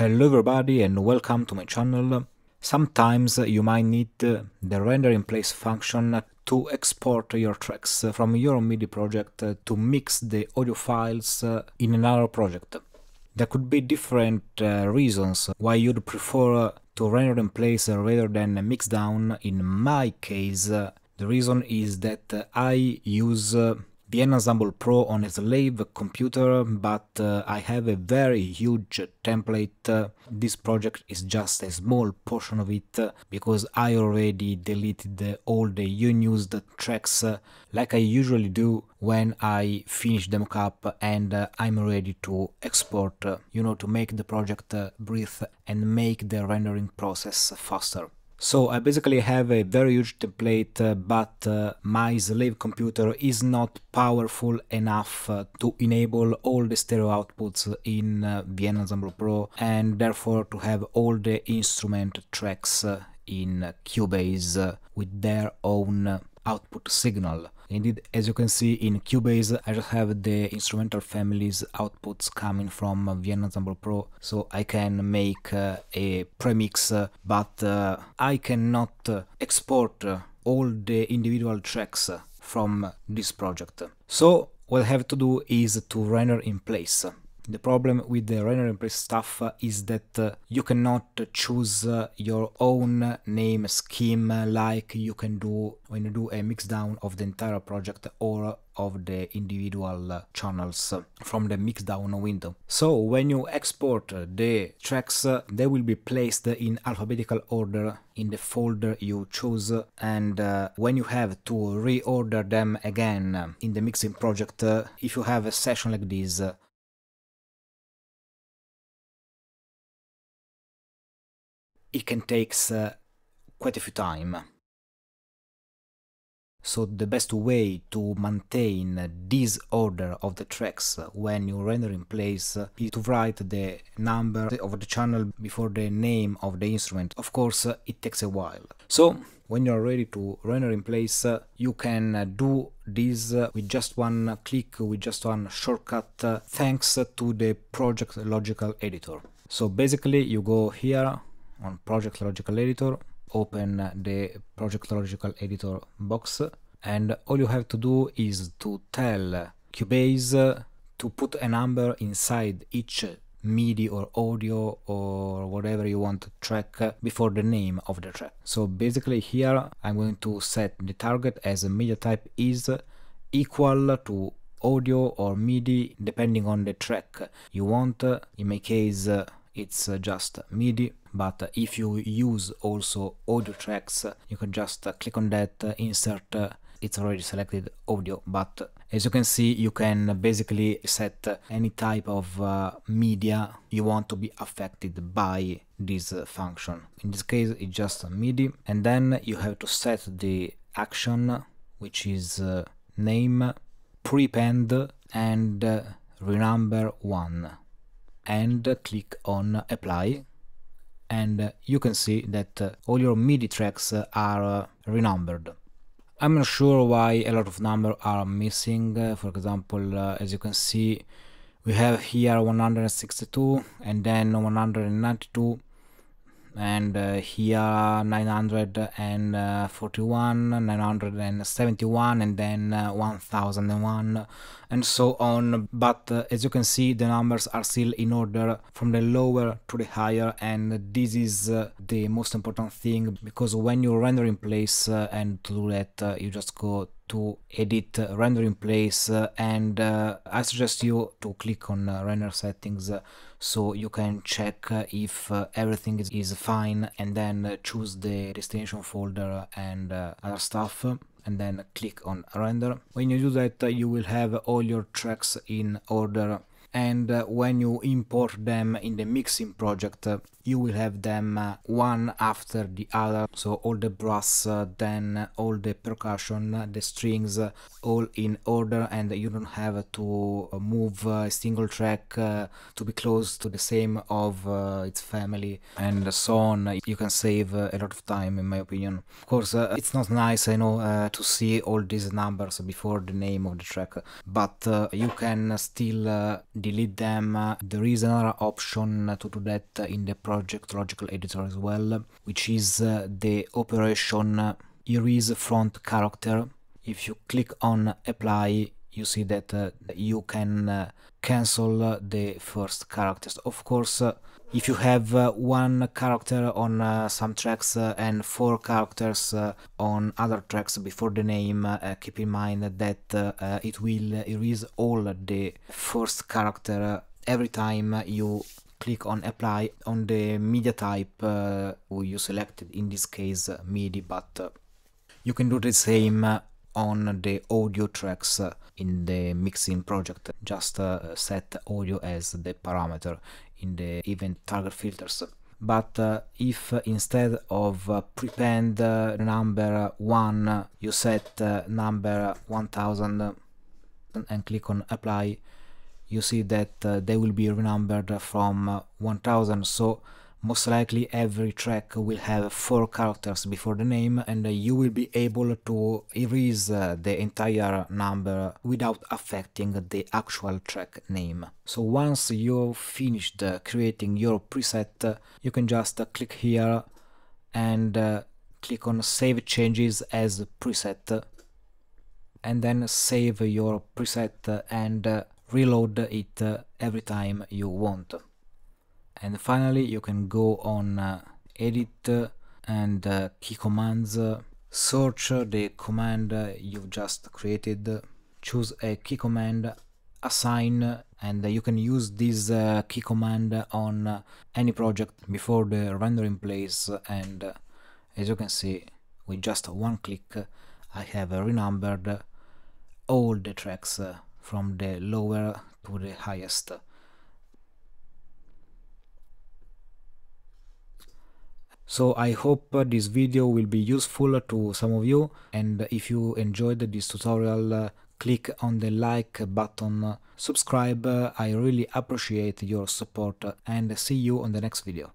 Hello everybody and welcome to my channel. Sometimes you might need the Render in Place function to export your tracks from your MIDI project to mix the audio files in another project. There could be different reasons why you'd prefer to render in place rather than mix down. In my case, the reason is that I use Vienna Ensemble Pro on a slave computer, but I have a very huge template. This project is just a small portion of it because I already deleted all the unused tracks like I usually do when I finish the mockup and I'm ready to export, to make the project breathe and make the rendering process faster. So I basically have a very huge template, but my slave computer is not powerful enough to enable all the stereo outputs in Vienna Ensemble Pro and therefore to have all the instrument tracks in Cubase with their own output signal. Indeed, as you can see in Cubase, I just have the instrumental family's outputs coming from Vienna Ensemble Pro, so I can make a premix, but I cannot export all the individual tracks from this project. So what I have to do is to render in place. The problem with the render in place stuff is that you cannot choose your own name scheme like you can do when you do a mixdown of the entire project or of the individual channels from the mixdown window. So when you export the tracks, they will be placed in alphabetical order in the folder you choose, and when you have to reorder them again in the mixing project, if you have a session like this, it can take quite a few time. So the best way to maintain this order of the tracks when you render in place is to write the number of the channel before the name of the instrument. Of course, it takes a while. So when you are ready to render in place, you can do this with just one click, with just one shortcut, thanks to the Project Logical Editor. So basically you go here on Project Logical Editor, open the Project Logical Editor box, and all you have to do is to tell Cubase to put a number inside each MIDI or audio or whatever you want to track before the name of the track. So basically here I'm going to set the target as a media type is equal to audio or MIDI depending on the track you want. In my case it's just MIDI, but if you use also audio tracks, you can just click on that, insert, it's already selected audio, but as you can see you can basically set any type of media you want to be affected by this function. In this case it's just MIDI, and then you have to set the action, which is name, prepend and renumber 1, and click on apply, and you can see that all your MIDI tracks are renumbered. I'm not sure why a lot of numbers are missing. For example, as you can see we have here 162 and then 192, and here 941, 971, and then 1001, and so on. But as you can see the numbers are still in order from the lower to the higher, and this is the most important thing, because when you render in place, and to do that you just go to edit, render in place, and I suggest you to click on render settings so you can check if everything is fine, and then choose the destination folder and other stuff, and then click on render. When you do that you will have all your tracks in order, and when you import them in the mixing project you will have them one after the other, so all the brass, then all the percussion, the strings, all in order, and you don't have to move a single track to be close to the same of its family and so on. You can save a lot of time, in my opinion. Of course it's not nice, I know, to see all these numbers before the name of the track, but you can still delete them. There is another option to do that in the Project Logical Editor as well, which is the operation erase front character. If you click on apply, you see that you can cancel the first characters. Of course, if you have one character on some tracks and four characters on other tracks before the name, keep in mind that it will erase all the first character every time you click on apply on the media type you selected, in this case MIDI, but you can do the same on the audio tracks in the mixing project. Just set audio as the parameter in the event target filters. But if instead of prepend number 1 you set number 1000 and click on apply, you see that they will be renumbered from 1000, so most likely every track will have 4 characters before the name, and you will be able to erase the entire number without affecting the actual track name. So once you've finished creating your preset, you can just click here and click on Save Changes as Preset, and then save your preset and reload it every time you want. And finally, you can go on edit and key commands, search the command you've just created, choose a key command, assign, and you can use this key command on any project before the Render in Place, and as you can see, with just one click I have renumbered all the tracks from the lower to the highest. So I hope this video will be useful to some of you, and if you enjoyed this tutorial, click on the like button, subscribe, I really appreciate your support, and see you on the next video.